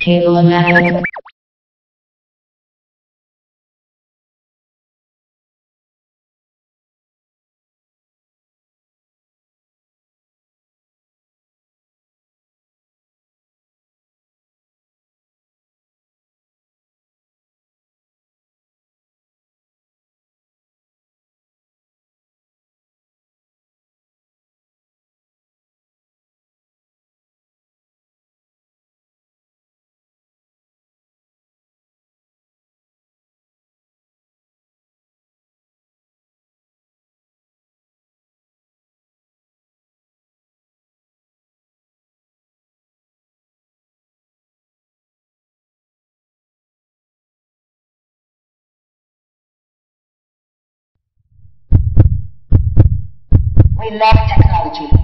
Table-o-matic. We love technology.